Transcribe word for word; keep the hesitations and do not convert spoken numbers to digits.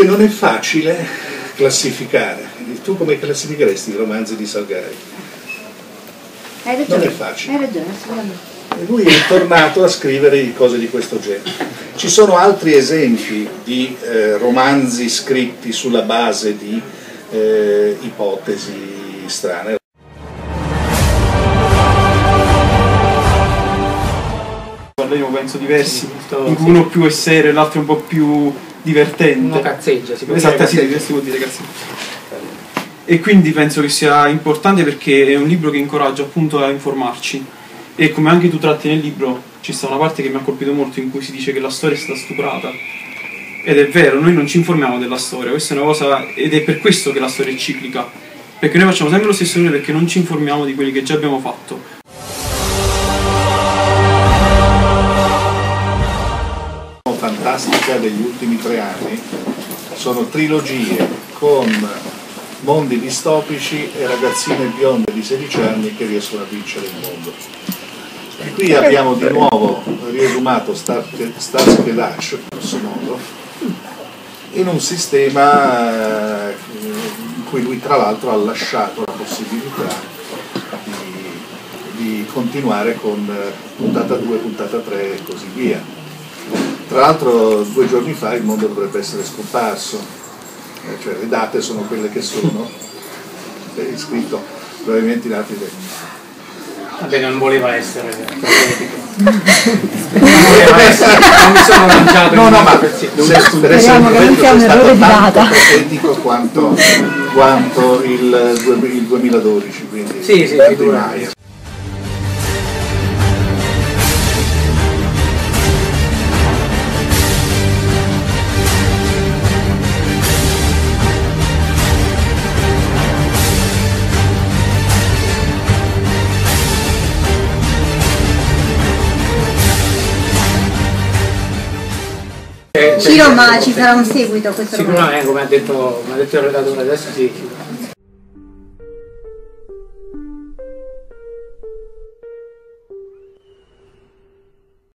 che non è facile classificare. Tu come classificheresti i romanzi di Salgari? Hai ragione, non è facile. Hai ragione, sicuramente. Lui è tornato a scrivere cose di questo genere. Ci sono altri esempi di eh, romanzi scritti sulla base di eh, ipotesi strane. Parleremo penso diversi, sì, uno sì. più è serio e l'altro un po' più divertente. Uno cazzeggia, si può esatto, dire cazzeggia. Sì, si può dire cazzeggia. E quindi penso che sia importante perché è un libro che incoraggia appunto a informarci. E come anche tu tratti nel libro, ci sta una parte che mi ha colpito molto in cui si dice che la storia è stata stuprata. Ed è vero, noi non ci informiamo della storia, questa è una cosa, ed è per questo che la storia è ciclica. Perché noi facciamo sempre lo stesso errore perché non ci informiamo di quelli che già abbiamo fatto. Fantastica degli ultimi tre anni sono trilogie con mondi distopici e ragazzine bionde di sedici anni che riescono a vincere il mondo. E qui abbiamo di nuovo riesumato Star Spelash, grosso modo, in un sistema in cui lui tra l'altro ha lasciato la possibilità di, di continuare con puntata due, puntata tre e così via. Tra l'altro due giorni fa il mondo dovrebbe essere scomparso, cioè le date sono quelle che sono, è scritto probabilmente in altri tempi. Vabbè, non voleva essere non voleva essere non mi sono lanciato no, no, ma sì, per essere profetico è stato tanto profetico quanto, quanto il, il duemiladodici, quindi sì, sì, di Maia. Ciro, ma ci sarà un seguito a questo? Sicuramente, come ha detto, come ha detto il relatore adesso, sì.